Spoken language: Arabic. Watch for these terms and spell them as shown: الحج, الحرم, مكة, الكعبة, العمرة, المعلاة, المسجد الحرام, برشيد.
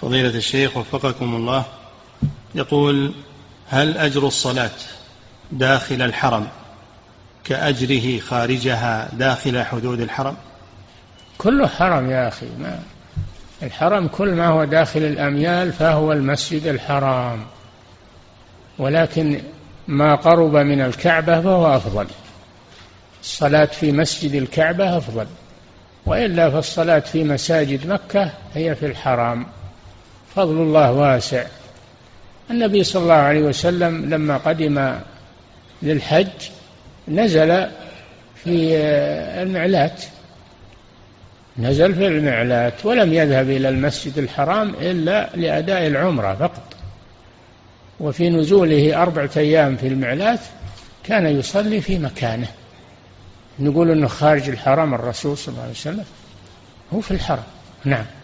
فضيلة الشيخ وفقكم الله، يقول: هل أجر الصلاة داخل الحرم كأجره خارجها داخل حدود الحرم؟ كله حرم يا أخي، الحرم كل ما هو داخل الأميال فهو المسجد الحرام، ولكن ما قرب من الكعبة فهو أفضل، الصلاة في مسجد الكعبة أفضل، وإلا فالصلاة في مساجد مكة هي في الحرام، فضل الله واسع. النبي صلى الله عليه وسلم لما قدم للحج نزل في المعلاة، نزل في المعلاة، ولم يذهب إلى المسجد الحرام إلا لأداء العمرة فقط، وفي نزوله 4 أيام في المعلاة كان يصلي في مكانه. نقول أنه خارج الحرم الرسول صلى الله عليه وسلم، هو في الحرم. نعم.